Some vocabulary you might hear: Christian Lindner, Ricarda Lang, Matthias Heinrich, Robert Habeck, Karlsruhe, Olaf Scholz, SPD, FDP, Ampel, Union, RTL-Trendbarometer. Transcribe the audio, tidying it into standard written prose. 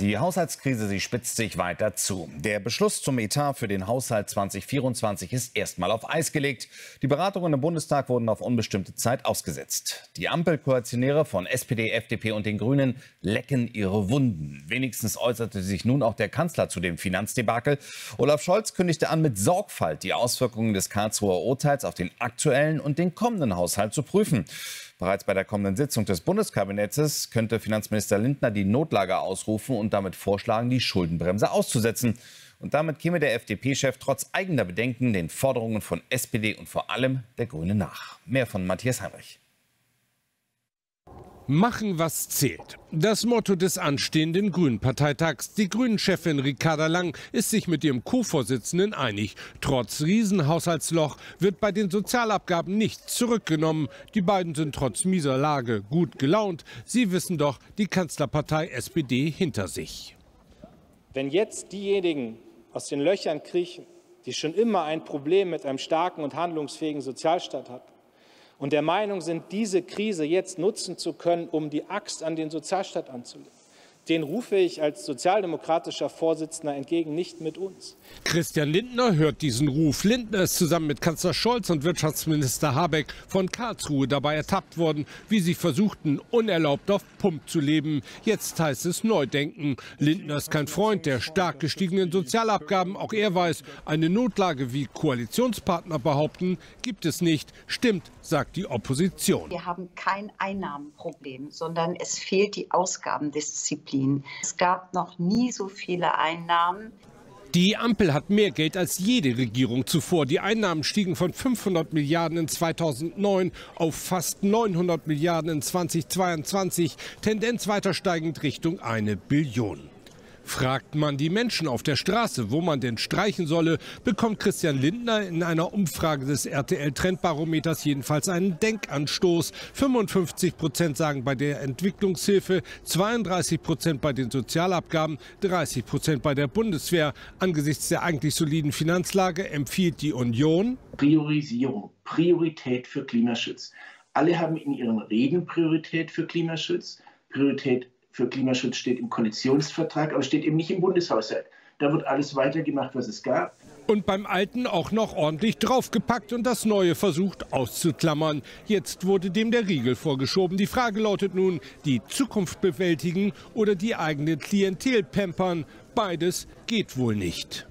Die Haushaltskrise, sie spitzt sich weiter zu. Der Beschluss zum Etat für den Haushalt 2024 ist erstmal auf Eis gelegt. Die Beratungen im Bundestag wurden auf unbestimmte Zeit ausgesetzt. Die Ampelkoalitionäre von SPD, FDP und den Grünen lecken ihre Wunden. Wenigstens äußerte sich nun auch der Kanzler zu dem Finanzdebakel. Olaf Scholz kündigte an, mit Sorgfalt die Auswirkungen des Karlsruher Urteils auf den aktuellen und den kommenden Haushalt zu prüfen. Bereits bei der kommenden Sitzung des Bundeskabinetts könnte Finanzminister Lindner die Notlage ausrufen und damit vorschlagen, die Schuldenbremse auszusetzen. Und damit käme der FDP-Chef trotz eigener Bedenken den Forderungen von SPD und vor allem der Grünen nach. Mehr von Matthias Heinrich. Machen, was zählt. Das Motto des anstehenden Grünen-Parteitags. Die Grünen-Chefin Ricarda Lang ist sich mit ihrem Co-Vorsitzenden einig. Trotz Riesenhaushaltsloch wird bei den Sozialabgaben nichts zurückgenommen. Die beiden sind trotz mieser Lage gut gelaunt. Sie wissen doch, die Kanzlerpartei SPD hinter sich. Wenn jetzt diejenigen aus den Löchern kriechen, die schon immer ein Problem mit einem starken und handlungsfähigen Sozialstaat hatten, und der Meinung sind, diese Krise jetzt nutzen zu können, um die Axt an den Sozialstaat anzulegen. Den rufe ich als sozialdemokratischer Vorsitzender entgegen, nicht mit uns. Christian Lindner hört diesen Ruf. Lindner ist zusammen mit Kanzler Scholz und Wirtschaftsminister Habeck von Karlsruhe dabei ertappt worden, wie sie versuchten, unerlaubt auf Pump zu leben. Jetzt heißt es Neudenken. Lindner ist kein Freund der stark gestiegenen Sozialabgaben. Auch er weiß, eine Notlage, wie Koalitionspartner behaupten, gibt es nicht. Stimmt, sagt die Opposition. Wir haben kein Einnahmenproblem, sondern es fehlt die Ausgabendisziplin. Es gab noch nie so viele Einnahmen. Die Ampel hat mehr Geld als jede Regierung zuvor. Die Einnahmen stiegen von 500 Milliarden in 2009 auf fast 900 Milliarden in 2022. Tendenz weiter steigend Richtung 1 Billion. Fragt man die Menschen auf der Straße, wo man denn streichen solle, bekommt Christian Lindner in einer Umfrage des RTL-Trendbarometers jedenfalls einen Denkanstoß. 55% sagen bei der Entwicklungshilfe, 32% bei den Sozialabgaben, 30% bei der Bundeswehr. Angesichts der eigentlich soliden Finanzlage empfiehlt die Union Priorisierung, Priorität für Klimaschutz. Alle haben in ihren Reden Priorität für Klimaschutz, Priorität für Klimaschutz steht im Koalitionsvertrag, aber steht eben nicht im Bundeshaushalt. Da wird alles weitergemacht, was es gab. Und beim Alten auch noch ordentlich draufgepackt und das Neue versucht auszuklammern. Jetzt wurde dem der Riegel vorgeschoben. Die Frage lautet nun, die Zukunft bewältigen oder die eigene Klientel pampern. Beides geht wohl nicht.